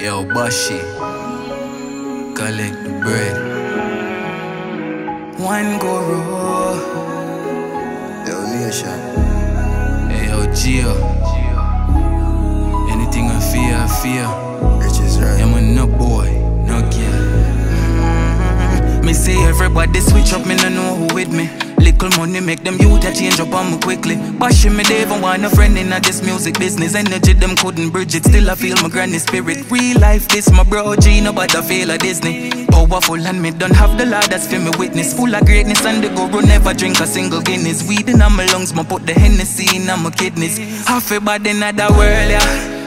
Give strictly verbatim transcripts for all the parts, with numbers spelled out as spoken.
Yo, Bashi, collect the bread. One Guru, yo, Leisha, yo, Gio. Anything I fear, I fear. Riches, right? I'm a nut boy, no girl. Me say everybody switch up, me no know who with me. Little money make them youth a change up on me quickly. Bashing me, they even want a friend in this music business. Energy them couldn't bridge it, still I feel my granny spirit. Real life this my bro G, nobody feel a Disney. Powerful and me don't have the law that's for me witness. Full of greatness and the guru never drink a single Guinness. Weed in my lungs, ma put the Hennessy in my kidneys. Half a bad in the world, yeah.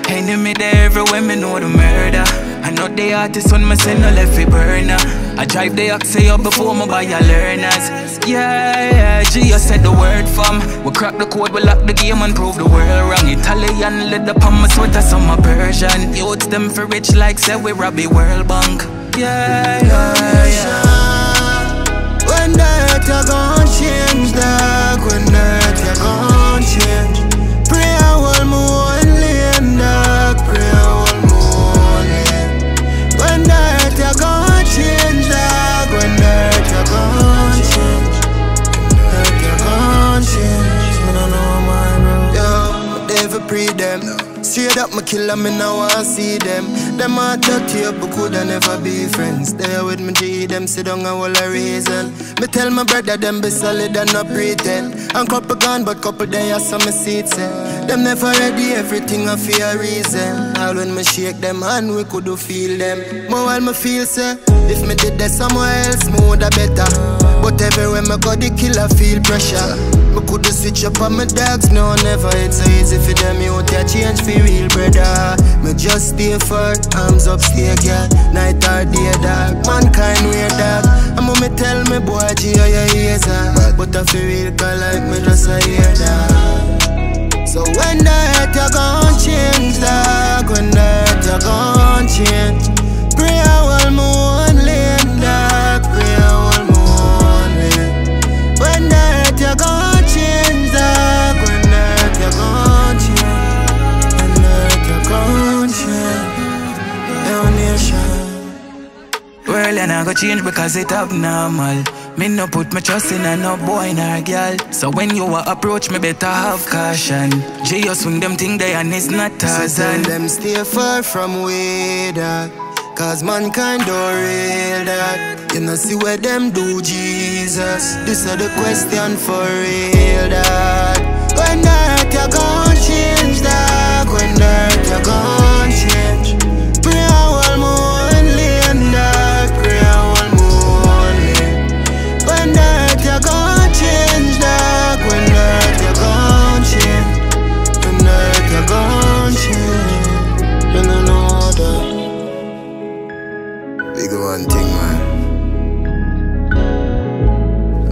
Enemy there everywhere, me know the murder. I know they artists when me send a lefty burner. I drive the oxy up before me buy a learners. Yeah, yeah, Gio said the word fam. We crack the code, we lock the game and prove the world wrong. Italian leather upon my sweater, some my Persian. Youths them for rich like say we Robbie World Bank. Yeah, yeah, yeah. When the earth are gonna change, dog. When the earth are gonna change. Pray I will move and lean, dog. Pray I will move and lean. When the earth are gonna change, dog. When the earth are gonna change. When the earth are gonna change. I don't know my room. Yo, they ever pray them. Straight up, my killer, me now I see them. Them are dirty up, but could I never be friends. There with me G, them sit down and all a reason. Me tell my brother, them be solid and not pretend. And couple gone, but couple there, so me see them. Them never ready, everything I feel a reason. All when me shake them hand, we could do feel them. More while me feel, say, if me did that somewhere else, me woulda better. But everywhere me go, the killer feel pressure. Me coulda switch up on my dogs, no never. It's so easy for them, you to change for real, brother. Me just stay for arms up, stay girl. Night or day, dog. Mankind weird, dog. And mommy tell me, boy, G, how your ears are. But I feel real, cause like me just a hear, dog. So when the earth you gon' change, dog. When the earth you gon' change. Pray I will move and lean, dog. Pray I will move and lean. When the earth you gon' world and I go change because it abnormal. Me no put my trust in a no boy nor girl. So when you a approach me better have caution. Gio swing them thing there and it's not Tarzan. So them stay far from way that. Cause mankind don't real that. You know see where them do Jesus. This is the question for real that. When the earth you gon' change that. When the earth you gon' change. Pray I will move and lean that. One thing, man.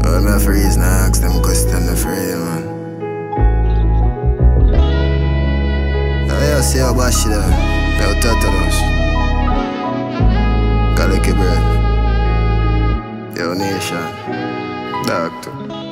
I'm not freeze now, I ask them question the free, man. Now you see how bad she done. Now Tataros. Gotta keep it. Yo, Nation. Doctor.